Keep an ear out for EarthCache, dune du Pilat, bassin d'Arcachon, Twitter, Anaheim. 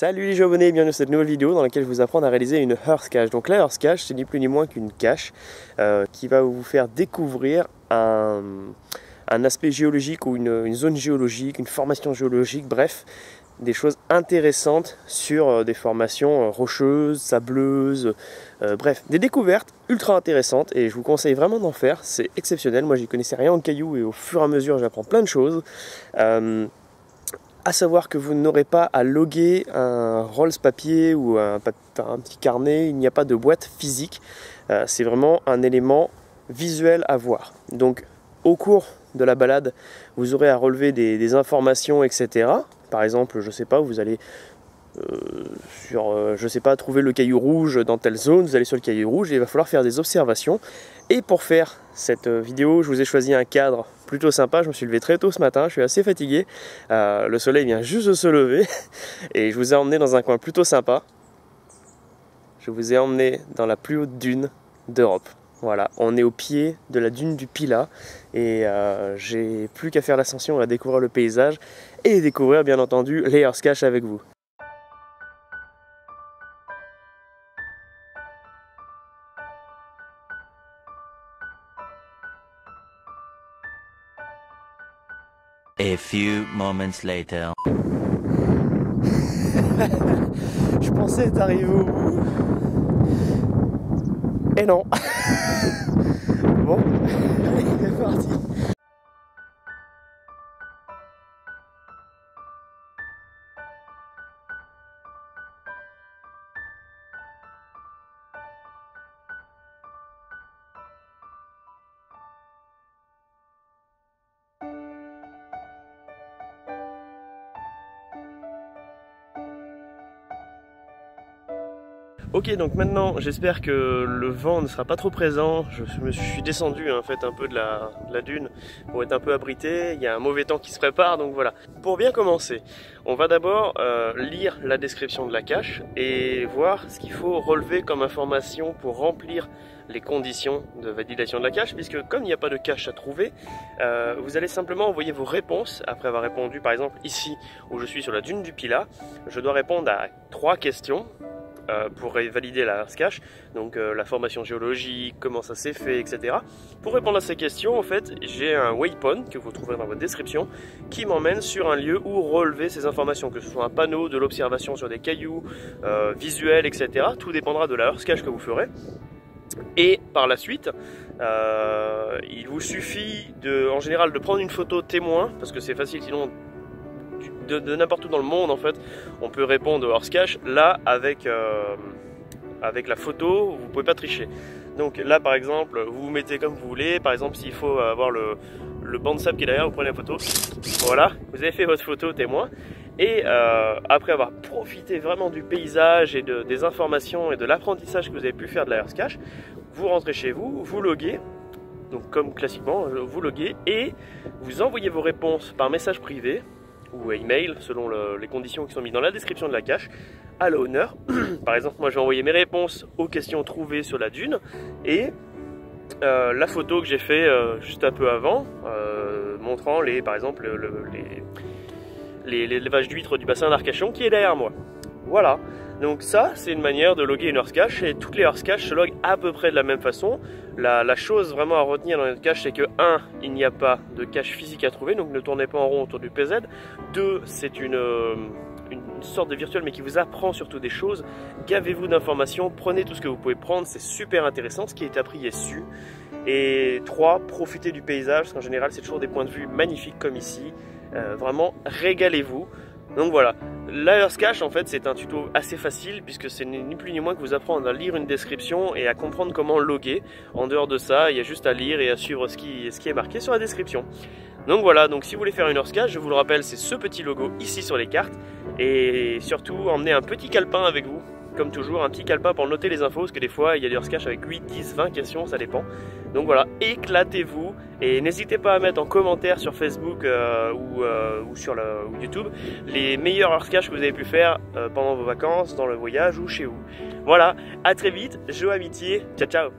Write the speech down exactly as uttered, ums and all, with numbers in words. Salut les abonnés, bienvenue dans cette nouvelle vidéo dans laquelle je vais vous apprendre à réaliser une EarthCache. Donc la EarthCache, c'est ni plus ni moins qu'une cache euh, qui va vous faire découvrir un, un aspect géologique ou une, une zone géologique, une formation géologique, bref, des choses intéressantes sur euh, des formations euh, rocheuses, sableuses, euh, bref, des découvertes ultra intéressantes et je vous conseille vraiment d'en faire, c'est exceptionnel. Moi j'y connaissais rien en cailloux et au fur et à mesure j'apprends plein de choses. Euh, à savoir que vous n'aurez pas à loguer un rolls papier ou un, un petit carnet, il n'y a pas de boîte physique, euh, c'est vraiment un élément visuel à voir. Donc au cours de la balade, vous aurez à relever des, des informations, et cetera. Par exemple, je sais pas, vous allez euh, sur, euh, je sais pas, trouver le caillou rouge dans telle zone, vous allez sur le caillou rouge et il va falloir faire des observations. Et pour faire cette vidéo, je vous ai choisi un cadre plutôt sympa. Je me suis levé très tôt ce matin, je suis assez fatigué. Euh, le soleil vient juste de se lever et je vous ai emmené dans un coin plutôt sympa. Je vous ai emmené dans la plus haute dune d'Europe. Voilà, on est au pied de la dune du Pilat et euh, j'ai plus qu'à faire l'ascension, à découvrir le paysage et découvrir bien entendu les EarthCache avec vous. A few moments later. Je pensais être arrivé au bout. Et non. Bon, c'est parti. Ok, donc maintenant j'espère que le vent ne sera pas trop présent. Je me suis descendu en fait un peu de la, de la dune pour être un peu abrité. Il y a un mauvais temps qui se prépare, donc voilà. Pour bien commencer, on va d'abord euh, lire la description de la cache et voir ce qu'il faut relever comme information pour remplir les conditions de validation de la cache, puisque comme il n'y a pas de cache à trouver, euh, vous allez simplement envoyer vos réponses. Après avoir répondu, par exemple ici où je suis sur la dune du Pilat, je dois répondre à trois questions pour valider la EarthCache, donc euh, la formation géologique, comment ça s'est fait, et cetera. Pour répondre à ces questions, en fait, j'ai un waypoint que vous trouverez dans votre description qui m'emmène sur un lieu où relever ces informations, que ce soit un panneau, de l'observation sur des cailloux, euh, visuels, et cetera. Tout dépendra de la EarthCache que vous ferez. Et par la suite, euh, il vous suffit de, en général de prendre une photo témoin, parce que c'est facile sinon. De, de n'importe où dans le monde en fait, on peut répondre au EarthCache. Là, avec, euh, avec la photo, vous pouvez pas tricher. Donc là, par exemple, vous vous mettez comme vous voulez. Par exemple, s'il faut avoir le, le banc de sable qui est derrière, vous prenez la photo. Voilà, vous avez fait votre photo témoin. Et euh, après avoir profité vraiment du paysage et de, des informations et de l'apprentissage que vous avez pu faire de la EarthCache, vous rentrez chez vous, vous loguez. Donc comme classiquement, vous loguez et vous envoyez vos réponses par message privé ou email selon le, les conditions qui sont mises dans la description de la cache à l'honneur. Par exemple, moi je vais envoyer mes réponses aux questions trouvées sur la dune et euh, la photo que j'ai fait euh, juste un peu avant euh, montrant les, par exemple le, les, les, les vaches d'huîtres du bassin d'Arcachon qui est derrière moi. Voilà, donc ça c'est une manière de loguer une EarthCache et toutes les EarthCache se loguent à peu près de la même façon. La, la chose vraiment à retenir dans notre cache, c'est que un, il n'y a pas de cache physique à trouver, donc ne tournez pas en rond autour du P Z. deux, c'est une, une, une sorte de virtuel mais qui vous apprend surtout des choses. Gavez-vous d'informations, prenez tout ce que vous pouvez prendre, c'est super intéressant, ce qui est appris est su. Et trois, profitez du paysage, parce qu'en général c'est toujours des points de vue magnifiques comme ici, euh, vraiment régalez-vous. Donc voilà, la EarthCache en fait c'est un tuto assez facile puisque c'est ni plus ni moins que vous apprendre à lire une description et à comprendre comment loguer. En dehors de ça, il y a juste à lire et à suivre ce qui, ce qui est marqué sur la description. Donc voilà, donc si vous voulez faire une EarthCache, je vous le rappelle, c'est ce petit logo ici sur les cartes. Et surtout, emmenez un petit calepin avec vous, comme toujours, un petit calepin pour noter les infos, parce que des fois il y a des EarthCache avec huit, dix, vingt questions, ça dépend. Donc voilà, éclatez-vous et n'hésitez pas à mettre en commentaire sur Facebook euh, ou, euh, ou sur le, ou YouTube les meilleurs EarthCache que vous avez pu faire euh, pendant vos vacances, dans le voyage ou chez vous. Voilà, à très vite, jeux amitié, ciao ciao.